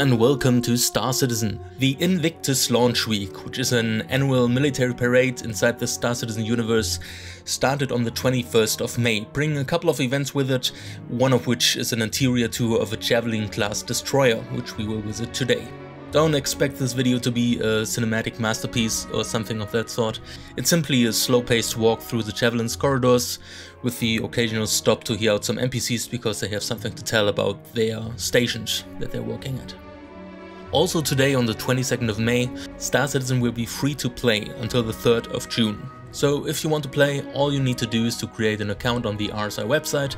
and welcome to Star Citizen, the Invictus Launch Week, which is an annual military parade inside the Star Citizen universe, started on the 21st of May, bringing a couple of events with it, one of which is an interior tour of a Javelin-class destroyer, which we will visit today. Don't expect this video to be a cinematic masterpiece or something of that sort. It's simply a slow-paced walk through the Javelin's corridors with the occasional stop to hear out some NPCs because they have something to tell about their stations that they're working at. Also today on the 22nd of May, Star Citizen will be free to play until the 3rd of June. So if you want to play, all you need to do is to create an account on the RSI website,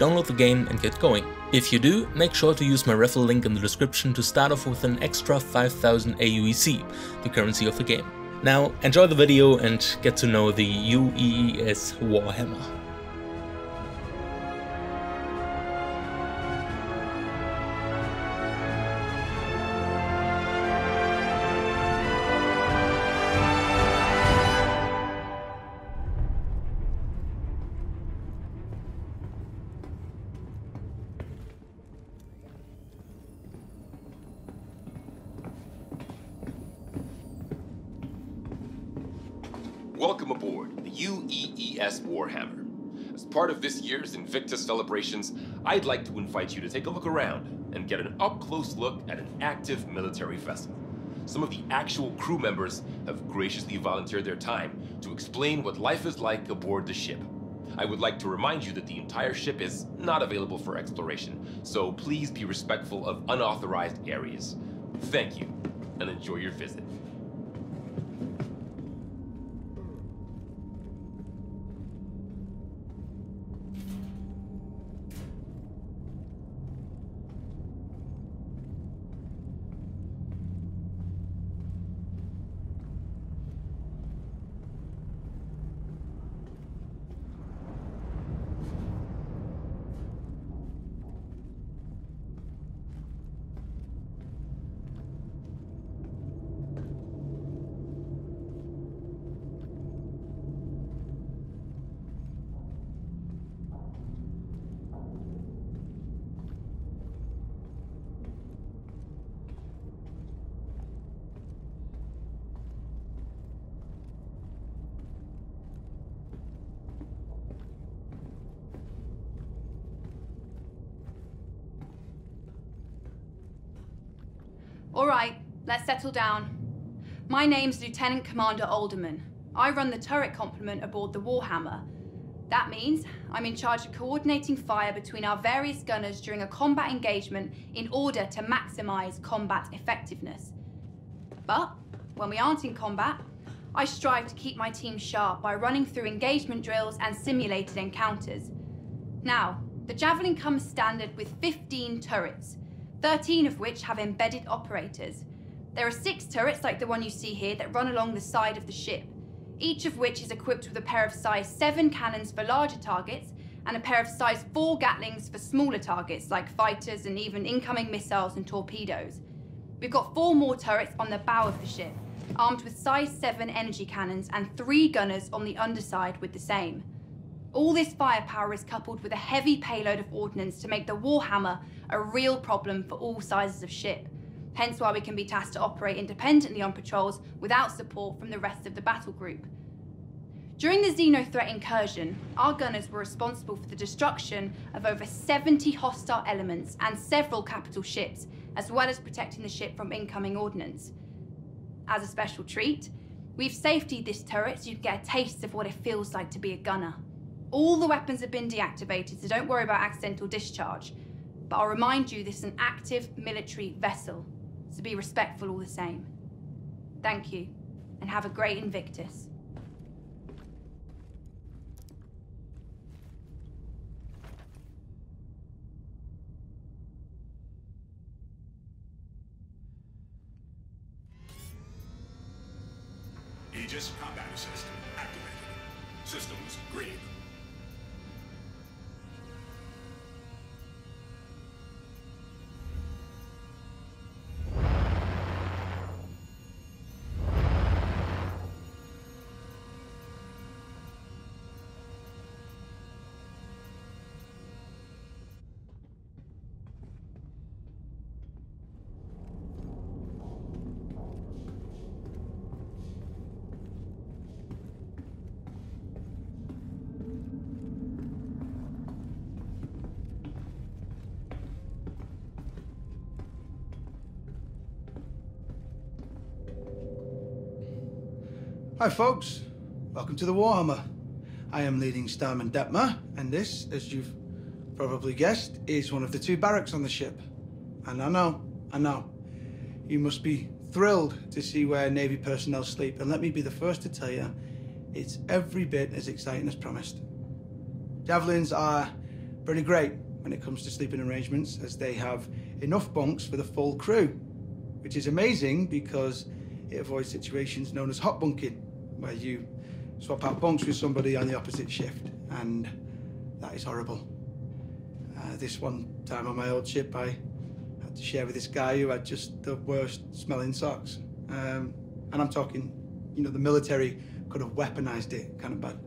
download the game and get going. If you do, make sure to use my raffle link in the description to start off with an extra 5,000 AUEC, the currency of the game. Now enjoy the video and get to know the UEES Warhammer. Welcome aboard the UEES Warhammer. As part of this year's Invictus celebrations, I'd like to invite you to take a look around and get an up-close look at an active military vessel. Some of the actual crew members have graciously volunteered their time to explain what life is like aboard the ship. I would like to remind you that the entire ship is not available for exploration, so please be respectful of unauthorized areas. Thank you, and enjoy your visit. All right, let's settle down. My name's Lieutenant Commander Alderman. I run the turret complement aboard the Warhammer. That means I'm in charge of coordinating fire between our various gunners during a combat engagement in order to maximize combat effectiveness. But when we aren't in combat, I strive to keep my team sharp by running through engagement drills and simulated encounters. Now, the Javelin comes standard with 15 turrets. 13 of which have embedded operators. There are 6 turrets like the one you see here that run along the side of the ship, each of which is equipped with a pair of size 7 cannons for larger targets and a pair of size 4 Gatlings for smaller targets like fighters and even incoming missiles and torpedoes. We've got 4 more turrets on the bow of the ship, armed with size 7 energy cannons and 3 gunners on the underside with the same. All this firepower is coupled with a heavy payload of ordnance to make the Warhammer a real problem for all sizes of ship, hence why we can be tasked to operate independently on patrols without support from the rest of the battle group. During the Xenothreat incursion, our gunners were responsible for the destruction of over 70 hostile elements and several capital ships, as well as protecting the ship from incoming ordnance. As a special treat, we've safetied this turret so you can get a taste of what it feels like to be a gunner. All the weapons have been deactivated, so don't worry about accidental discharge. But I'll remind you, this is an active military vessel, so be respectful all the same. Thank you, and have a great Invictus. Aegis combat assistant activated. Systems green. Hi folks, welcome to the Warhammer. I am leading Starman Detmer, and this, as you've probably guessed, is one of the two barracks on the ship. And I know, you must be thrilled to see where Navy personnel sleep, and let me be the first to tell you, it's every bit as exciting as promised. Javelins are pretty great when it comes to sleeping arrangements, as they have enough bunks for the full crew, which is amazing because it avoids situations known as hot bunking, where you swap out bunks with somebody on the opposite shift, and that is horrible. This one time on my old ship, I had to share with this guy who had just the worst smelling socks. And I'm talking, you know, the military could have weaponized it, kind of bad.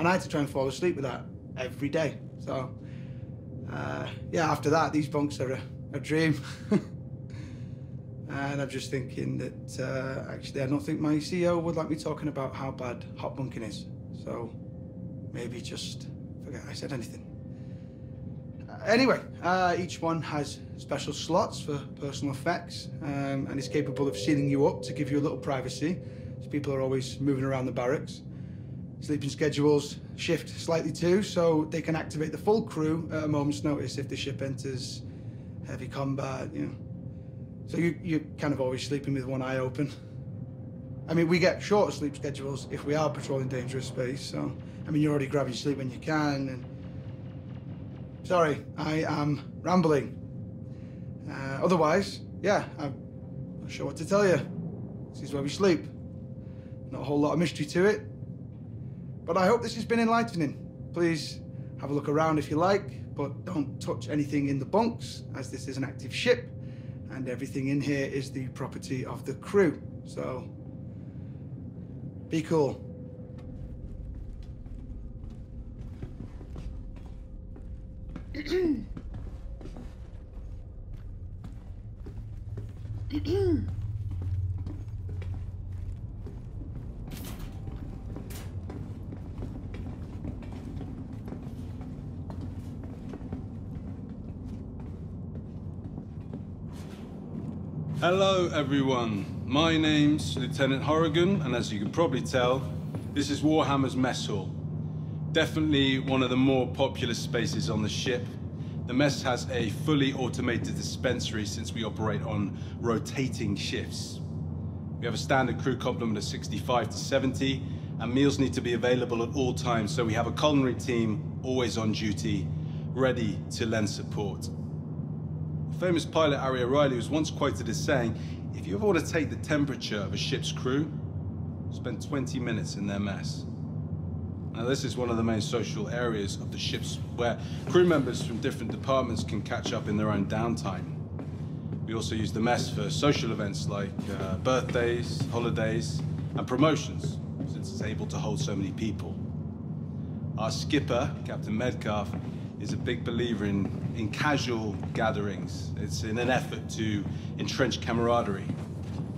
And I had to try and fall asleep with that every day. So, yeah, after that, these bunks are a dream. And I'm just thinking that, actually, I don't think my CEO would like me talking about how bad hot bunking is. So maybe just forget I said anything. Anyway, each one has special slots for personal effects, and is capable of sealing you up to give you a little privacy, as people are always moving around the barracks. Sleeping schedules shift slightly too, so they can activate the full crew at a moment's notice if the ship enters heavy combat, you know. So you're kind of always sleeping with one eye open. I mean, we get shorter sleep schedules if we are patrolling dangerous space, so... I mean, you're already grabbing sleep when you can, and... Sorry, I am rambling. Otherwise, yeah, I'm not sure what to tell you. This is where we sleep. Not a whole lot of mystery to it. But I hope this has been enlightening. Please have a look around if you like, but don't touch anything in the bunks, as this is an active ship. And everything in here is the property of the crew, so be cool. Hello everyone, my name's Lieutenant Horrigan, and as you can probably tell, this is Warhammer's mess hall. Definitely one of the more popular spaces on the ship. The mess has a fully automated dispensary since we operate on rotating shifts. We have a standard crew complement of 65 to 70, and meals need to be available at all times, so we have a culinary team always on duty, ready to lend support. Famous pilot Ari O'Reilly was once quoted as saying, if you ever want to take the temperature of a ship's crew, spend 20 minutes in their mess. Now this is one of the main social areas of the ships where crew members from different departments can catch up in their own downtime. We also use the mess for social events like birthdays, holidays, and promotions, since it's able to hold so many people. Our skipper, Captain Metcalf, is a big believer in casual gatherings. It's in an effort to entrench camaraderie.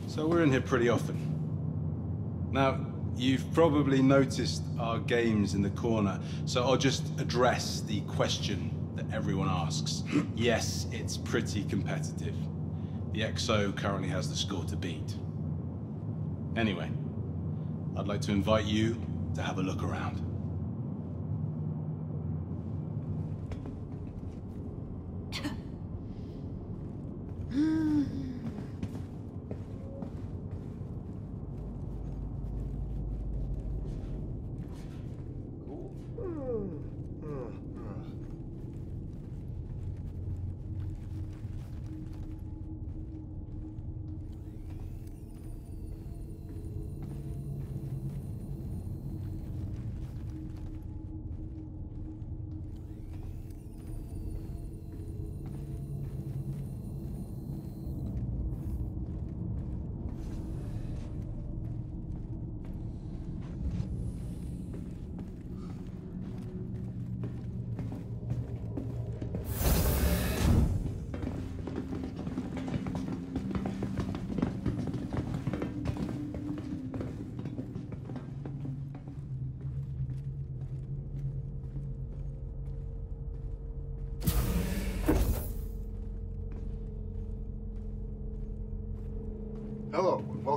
So we're in here pretty often. Now, you've probably noticed our games in the corner, so I'll just address the question that everyone asks. Yes, it's pretty competitive. The XO currently has the score to beat. Anyway, I'd like to invite you to have a look around.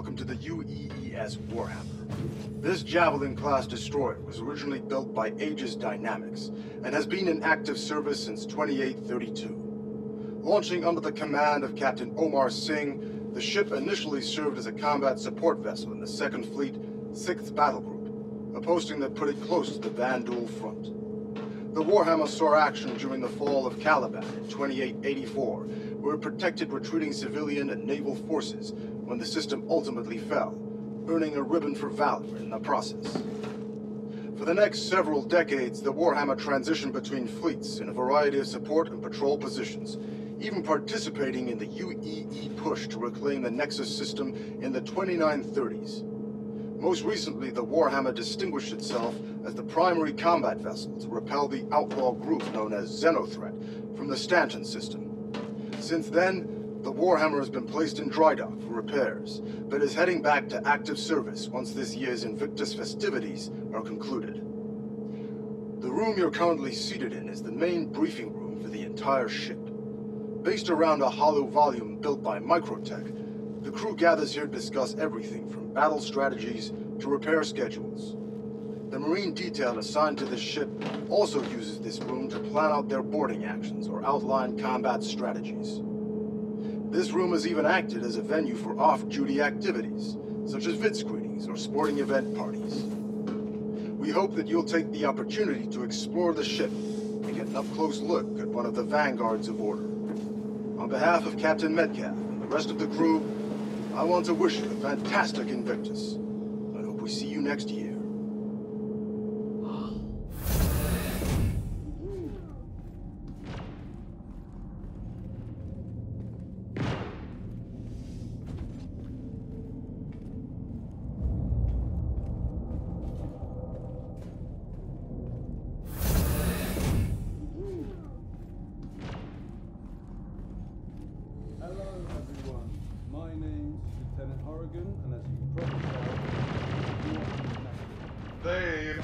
welcome to the UEES Warhammer. This Javelin-class destroyer was originally built by Aegis Dynamics and has been in active service since 2832. Launching under the command of Captain Omar Singh, the ship initially served as a combat support vessel in the 2nd Fleet, 6th Battle Group, a posting that put it close to the Vanduul Front. The Warhammer saw action during the fall of Caliban in 2884, where it protected retreating civilian and naval forces when the system ultimately fell, earning a ribbon for valor in the process. For the next several decades, the Warhammer transitioned between fleets in a variety of support and patrol positions, even participating in the UEE push to reclaim the Nexus system in the 2930s. Most recently, the Warhammer distinguished itself as the primary combat vessel to repel the outlaw group known as Xenothreat from the Stanton system. Since then, the Warhammer has been placed in dry dock for repairs, but is heading back to active service once this year's Invictus festivities are concluded. The room you're currently seated in is the main briefing room for the entire ship. Based around a hollow volume built by Microtech, the crew gathers here to discuss everything from battle strategies to repair schedules. The Marine detail assigned to this ship also uses this room to plan out their boarding actions or outline combat strategies. This room has even acted as a venue for off-duty activities, such as vid screenings or sporting event parties. We hope that you'll take the opportunity to explore the ship and get an up-close look at one of the vanguards of order. On behalf of Captain Metcalf and the rest of the crew, I want to wish you a fantastic Invictus. I hope we see you next year. Hello everyone, my name's Lieutenant Horrigan, and as you can probably tell, Dave!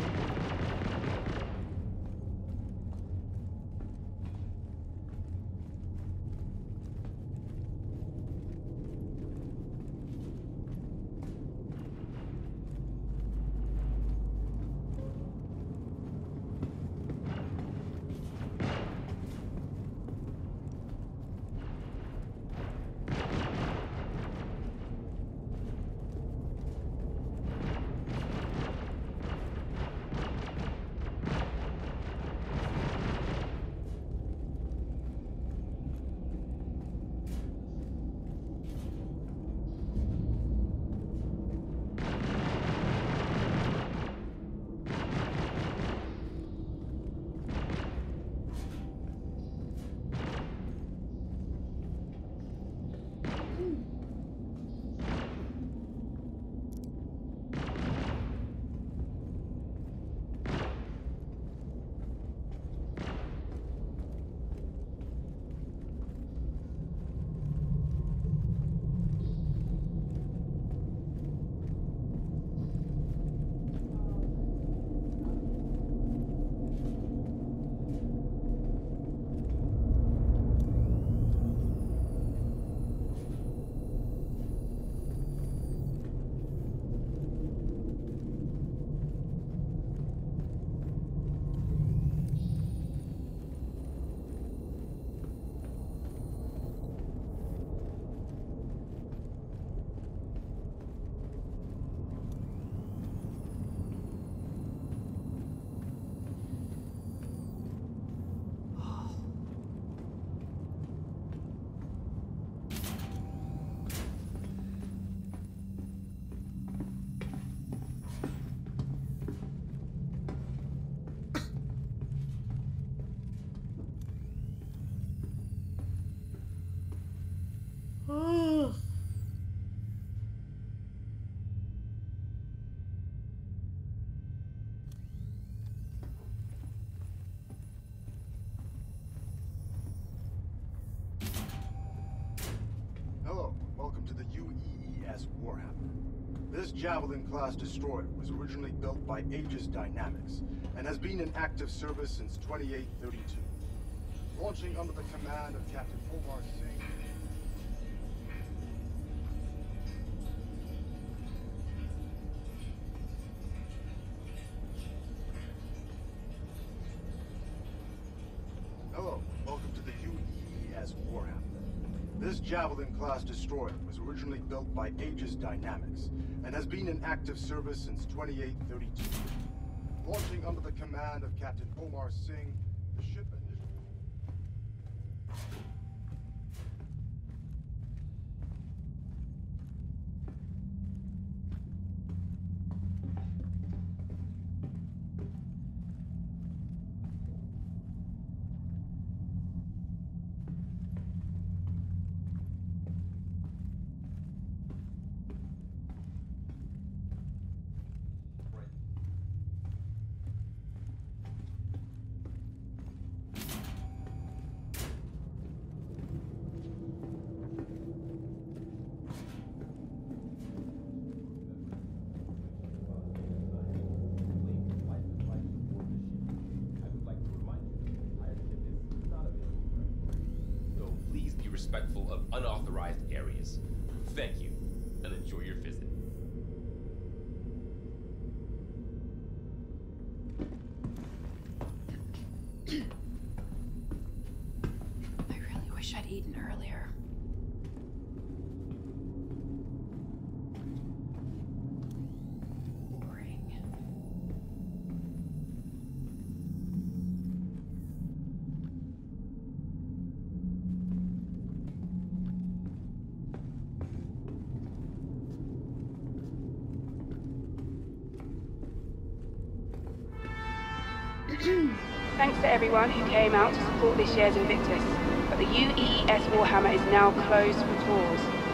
Welcome to the UEES Warhammer. This Javelin-class destroyer was originally built by Aegis Dynamics and has been in active service since 2832. Launching under the command of Captain Fulmar Singh. Javelin-class destroyer was originally built by Aegis Dynamics and has been in active service since 2832. Launching under the command of Captain Omar Singh, the ship initially... respectful of unauthorized areas. Thank you, and enjoy your visit. I really wish I'd eaten earlier. Thanks to everyone who came out to support this year's Invictus, but the UEES Warhammer is now closed for tours.